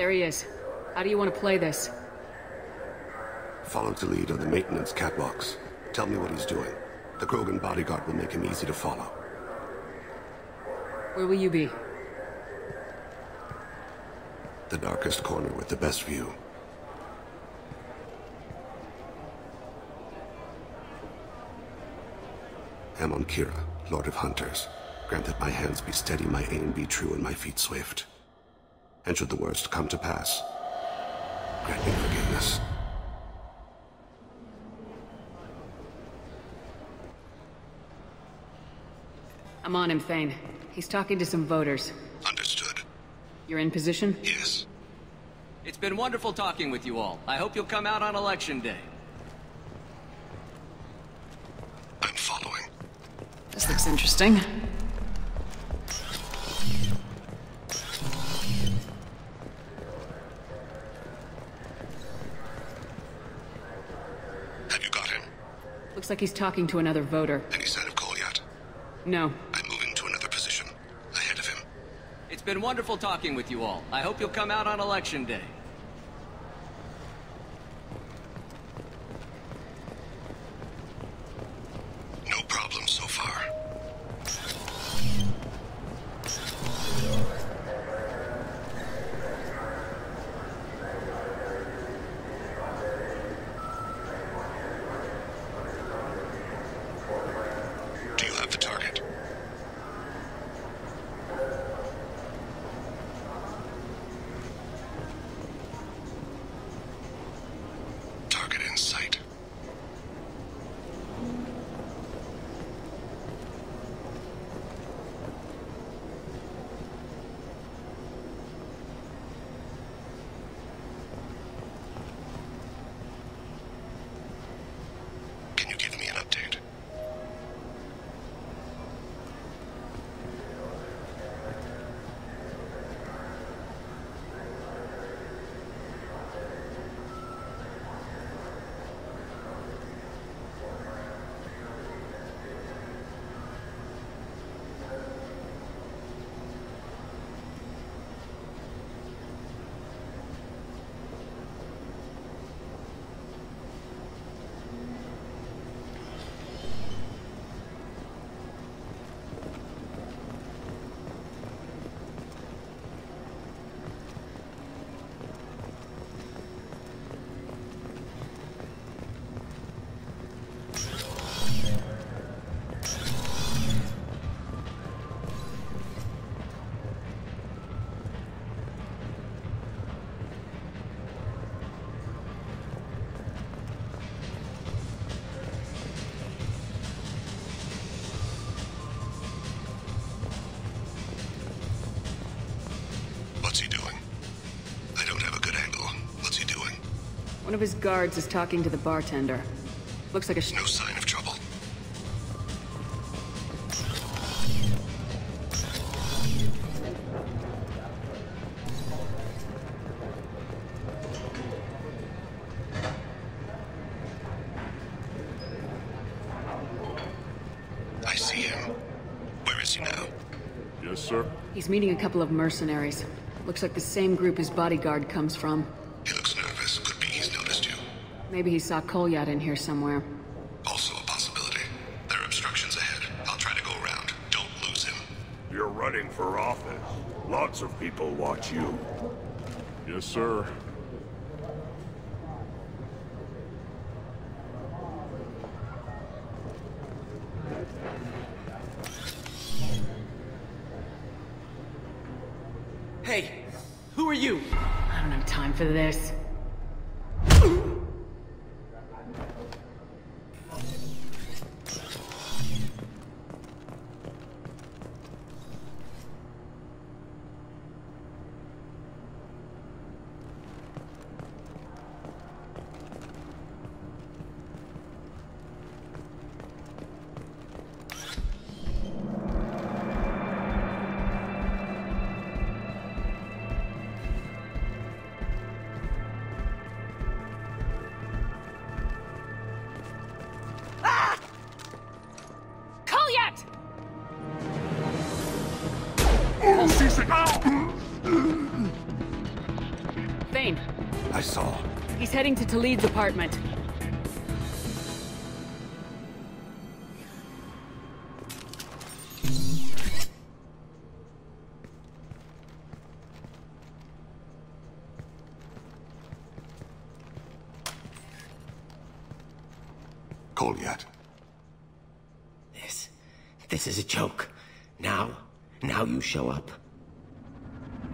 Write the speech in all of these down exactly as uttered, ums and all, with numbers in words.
There he is. How do you want to play this? Follow the lead on the maintenance catwalks. Tell me what he's doing. The Krogan bodyguard will make him easy to follow. Where will you be? The darkest corner with the best view. Amonkira, Lord of Hunters. Grant that my hands be steady, my aim be true, and my feet swift. And should the worst come to pass, grant me forgiveness. I'm on him, Thane. He's talking to some voters. Understood. You're in position? Yes. It's been wonderful talking with you all. I hope you'll come out on election day. I'm following. This looks interesting. Looks like he's talking to another voter. Any sign of Kolyat? No. I'm moving to another position. Ahead of him. It's been wonderful talking with you all. I hope you'll come out on election day. No problem so far. One of his guards is talking to the bartender. Looks like a sh- No sign of trouble. I see him. Where is he now? Yes, sir. He's meeting a couple of mercenaries. Looks like the same group his bodyguard comes from. Maybe he saw Kolyat in here somewhere. Also a possibility. There are obstructions ahead. I'll try to go around. Don't lose him. You're running for office. Lots of people watch you. Yes, sir. Hey, who are you? I don't have time for this. C-Sec. Thane. I saw. He's heading to Talid's apartment. Kolyat. This... this is a joke. Now... now you show up.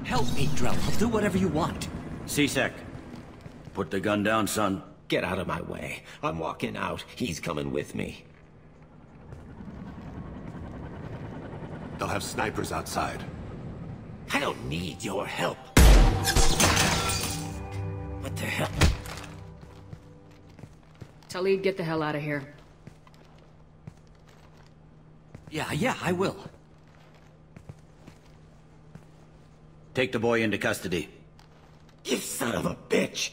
Help me, Drell. I'll do whatever you want. C-Sec. Put the gun down, son. Get out of my way. I'm walking out. He's coming with me. They'll have snipers outside. I don't need your help. What the hell? Talid, get the hell out of here. Yeah, yeah, I will. Take the boy into custody. You son of a bitch!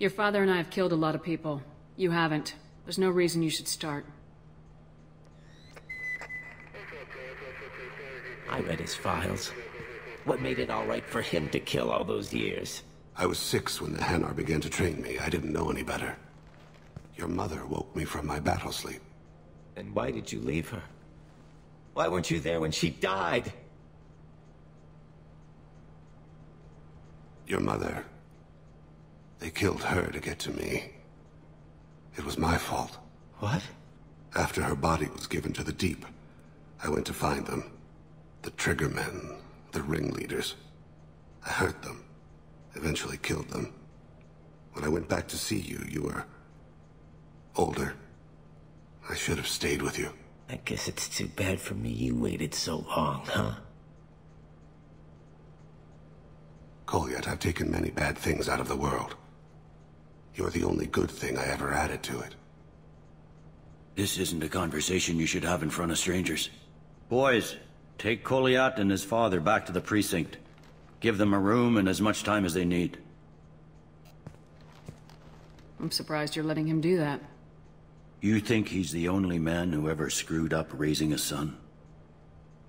Your father and I have killed a lot of people. You haven't. There's no reason you should start. I read his files. What made it all right for him to kill all those years? I was six when the Hanar began to train me. I didn't know any better. Your mother woke me from my battle sleep. And why did you leave her? Why weren't you there when she died? Your mother... they killed her to get to me. It was my fault. What? After her body was given to the Deep, I went to find them. The triggermen, the ringleaders. I hurt them. Eventually killed them. When I went back to see you, you were... older. I should have stayed with you. I guess it's too bad for me you waited so long, huh? Kolyat, I've taken many bad things out of the world. You're the only good thing I ever added to it. This isn't a conversation you should have in front of strangers. Boys, take Kolyat and his father back to the precinct. Give them a room and as much time as they need. I'm surprised you're letting him do that. You think he's the only man who ever screwed up raising a son?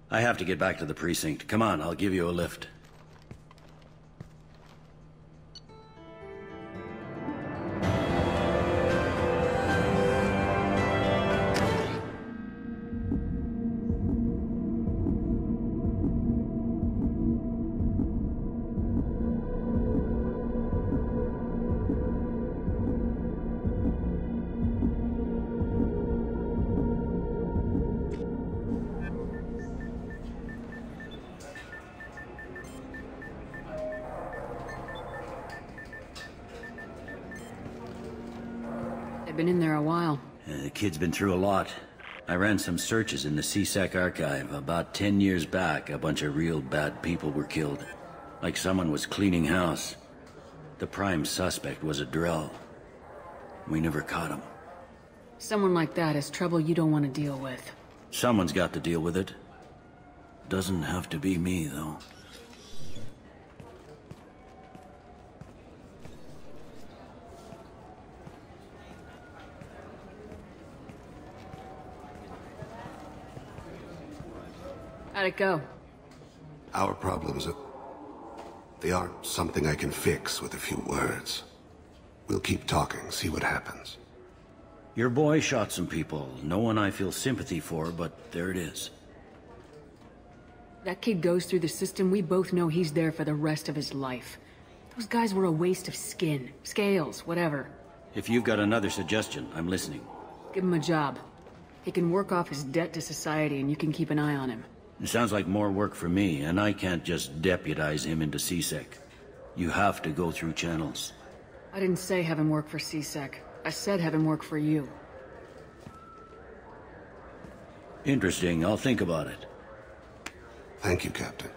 I have to get back to the precinct. Come on, I'll give you a lift. Been in there a while. Uh, the kid's been through a lot. I ran some searches in the C-Sec archive. About ten years back, a bunch of real bad people were killed. Like someone was cleaning house. The prime suspect was a Drell. We never caught him. Someone like that is trouble you don't want to deal with. Someone's got to deal with it. Doesn't have to be me, though. How'd it go? Our problems are... they aren't something I can fix with a few words. We'll keep talking, see what happens. Your boy shot some people. No one I feel sympathy for, but there it is. That kid goes through the system, we both know he's there for the rest of his life. Those guys were a waste of skin, scales, whatever. If you've got another suggestion, I'm listening. Give him a job. He can work off his debt to society and you can keep an eye on him. It sounds like more work for me, and I can't just deputize him into C-Sec. You have to go through channels. I didn't say have him work for C-Sec. I said have him work for you. Interesting. I'll think about it. Thank you, Captain.